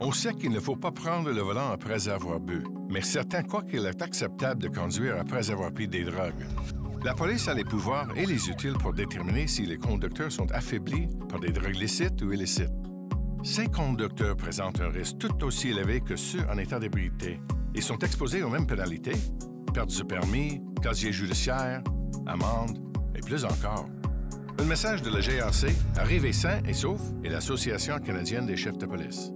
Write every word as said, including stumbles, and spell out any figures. On sait qu'il ne faut pas prendre le volant après avoir bu, mais certains croient qu'il est acceptable de conduire après avoir pris des drogues. La police a les pouvoirs et les outils pour déterminer si les conducteurs sont affaiblis par des drogues licites ou illicites. Ces conducteurs présentent un risque tout aussi élevé que ceux en état d'ébriété et sont exposés aux mêmes pénalités, perte du permis, casier judiciaire, amende et plus encore. Un message de la G R C, arrivez sain et sauf, et l'Association canadienne des chefs de police.